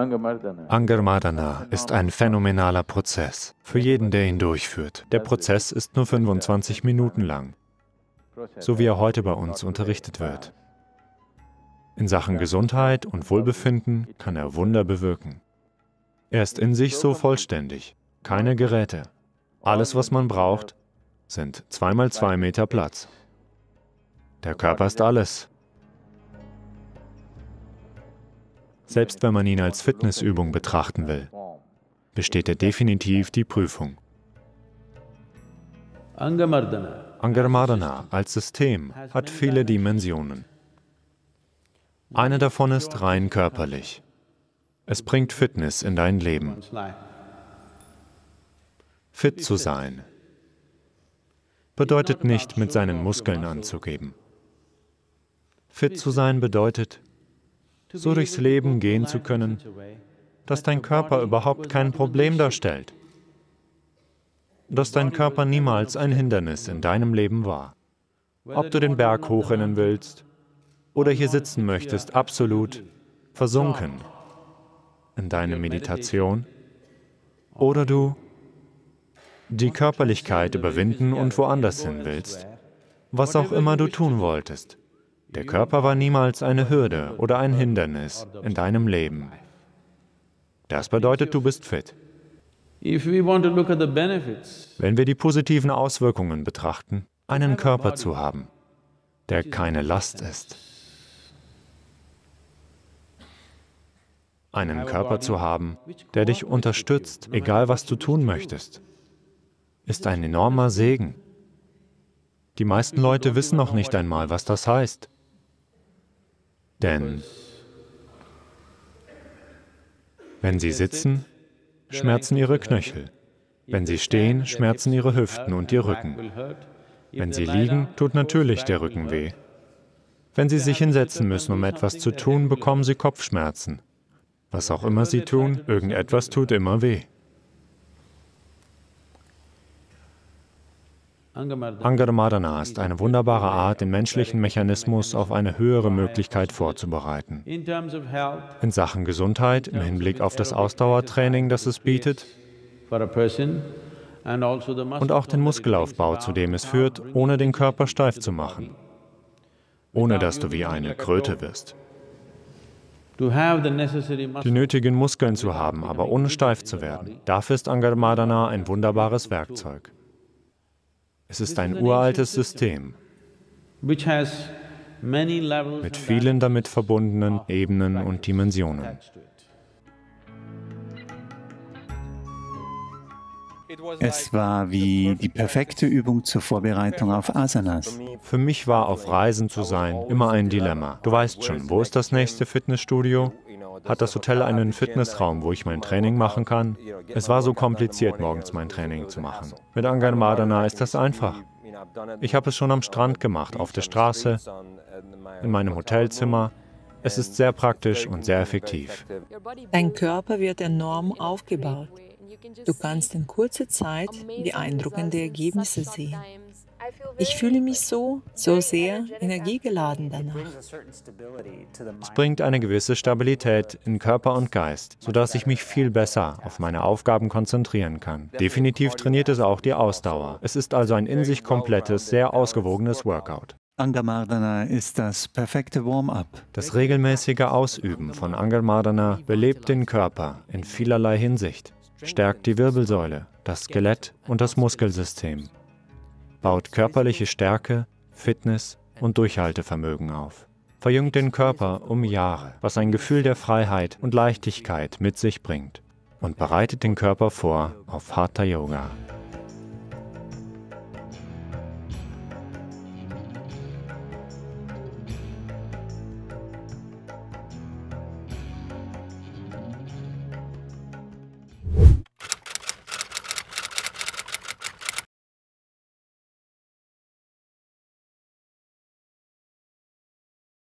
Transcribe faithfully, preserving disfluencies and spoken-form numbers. Angamardana ist ein phänomenaler Prozess für jeden, der ihn durchführt. Der Prozess ist nur fünfundzwanzig Minuten lang, so wie er heute bei uns unterrichtet wird. In Sachen Gesundheit und Wohlbefinden kann er Wunder bewirken. Er ist in sich so vollständig, keine Geräte. Alles, was man braucht, sind zwei mal zwei Meter Platz. Der Körper ist alles. Selbst wenn man ihn als Fitnessübung betrachten will, besteht er definitiv die Prüfung. Angamardana als System hat viele Dimensionen. Eine davon ist rein körperlich. Es bringt Fitness in dein Leben. Fit zu sein bedeutet nicht, mit seinen Muskeln anzugeben. Fit zu sein bedeutet, so durchs Leben gehen zu können, dass dein Körper überhaupt kein Problem darstellt, dass dein Körper niemals ein Hindernis in deinem Leben war. Ob du den Berg hochrennen willst oder hier sitzen möchtest, absolut versunken in deine Meditation, oder du die Körperlichkeit überwinden und woanders hin willst, was auch immer du tun wolltest. Der Körper war niemals eine Hürde oder ein Hindernis in deinem Leben. Das bedeutet, du bist fit. Wenn wir die positiven Auswirkungen betrachten, einen Körper zu haben, der keine Last ist, einen Körper zu haben, der dich unterstützt, egal was du tun möchtest, ist ein enormer Segen. Die meisten Leute wissen noch nicht einmal, was das heißt. Denn wenn sie sitzen, schmerzen ihre Knöchel. Wenn sie stehen, schmerzen ihre Hüften und ihr Rücken. Wenn sie liegen, tut natürlich der Rücken weh. Wenn sie sich hinsetzen müssen, um etwas zu tun, bekommen sie Kopfschmerzen. Was auch immer sie tun, irgendetwas tut immer weh. Angamardana ist eine wunderbare Art, den menschlichen Mechanismus auf eine höhere Möglichkeit vorzubereiten. In Sachen Gesundheit, im Hinblick auf das Ausdauertraining, das es bietet, und auch den Muskelaufbau, zu dem es führt, ohne den Körper steif zu machen, ohne dass du wie eine Kröte wirst. Die nötigen Muskeln zu haben, aber ohne steif zu werden. Dafür ist Angamardana ein wunderbares Werkzeug. Es ist ein uraltes System mit vielen damit verbundenen Ebenen und Dimensionen. Es war wie die perfekte Übung zur Vorbereitung auf Asanas. Für mich war auf Reisen zu sein immer ein Dilemma. Du weißt schon, wo ist das nächste Fitnessstudio? Hat das Hotel einen Fitnessraum, wo ich mein Training machen kann? Es war so kompliziert, morgens mein Training zu machen. Mit Angamardana ist das einfach. Ich habe es schon am Strand gemacht, auf der Straße, in meinem Hotelzimmer. Es ist sehr praktisch und sehr effektiv. Dein Körper wird enorm aufgebaut. Du kannst in kurzer Zeit beeindruckende Ergebnisse sehen. Ich fühle mich so, so sehr energiegeladen danach. Es bringt eine gewisse Stabilität in Körper und Geist, sodass ich mich viel besser auf meine Aufgaben konzentrieren kann. Definitiv trainiert es auch die Ausdauer. Es ist also ein in sich komplettes, sehr ausgewogenes Workout. Angamardana ist das perfekte Warm-up. Das regelmäßige Ausüben von Angamardana belebt den Körper in vielerlei Hinsicht, stärkt die Wirbelsäule, das Skelett und das Muskelsystem, baut körperliche Stärke, Fitness und Durchhaltevermögen auf, verjüngt den Körper um Jahre, was ein Gefühl der Freiheit und Leichtigkeit mit sich bringt, und bereitet den Körper vor auf Hatha Yoga.